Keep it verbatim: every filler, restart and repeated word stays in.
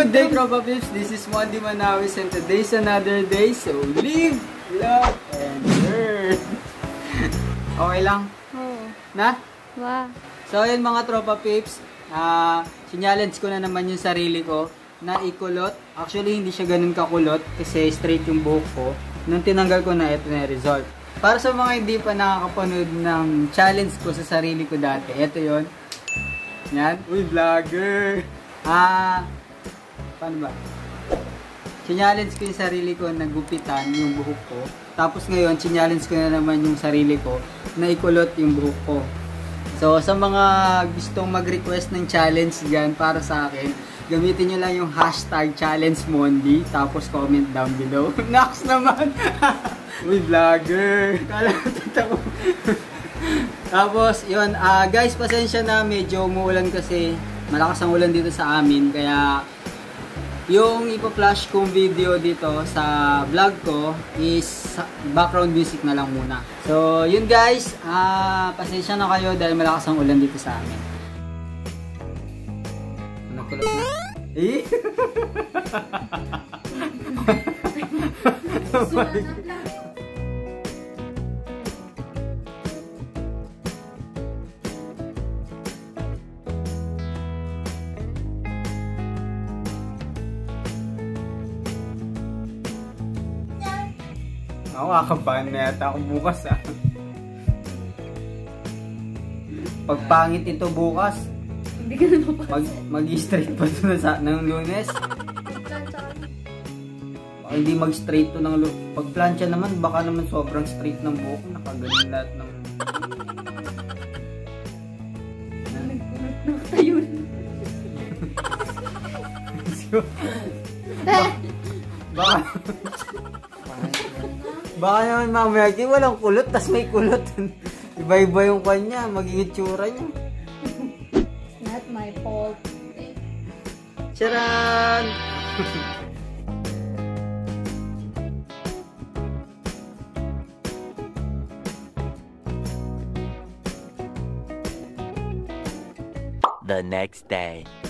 Good day, Tropang Peeps! This is Mondie Manaois and today's another day. So, live, love, and learn! Okay lang? Oo. Na? Wow. So, yun mga Tropang Peeps, uh, sinyalage ko na naman yung sarili ko na ikulot. Actually, hindi siya ganun kakulot kasi straight yung buhok ko. Nung tinanggal ko na, ito na yung result. Para sa mga hindi pa nakakapanood ng challenge ko sa sarili ko dati, ito yun. Yan. Uy, vlogger! Ah... Uh, Paano ba? Sinyalage ko yung sarili ko na gupitan yung buhok ko. Tapos ngayon, sinyalage ko na naman yung sarili ko na ikulot yung buhok ko. So, sa mga gustong mag-request ng challenge dyan para sa akin, gamitin nyo lang yung hashtag challenge Mondie. Tapos comment down below. Next naman! Uy, vlogger! Kala tita ko. Tapos, yun. Uh, guys, pasensya na. Medyo umuulan kasi. Malakas ang ulan dito sa amin. Kaya... yung ipa-flash kong video dito sa vlog ko is background music na lang muna. So, yun guys. Ah, pasensya na kayo dahil malakas ang ulan dito sa amin. Nagkulot na. Eh? Oh my God. Nakakabahan na yata ako bukas ah. Pagpangit ito bukas. Hindi ka na mapasin. Mag-straight pa ito ng Lunes. Baka hindi mag-straight ito ng Lunes. Pag-plancha naman, baka naman sobrang straight ng buhok. Nakagaling lahat ng... Nakatayo na. Baka... Baka naman mamaya, di walang kulot, tas may kulot. Iba-iba yung kanya, magiging itsura niya. Not my fault. Charan! The next day.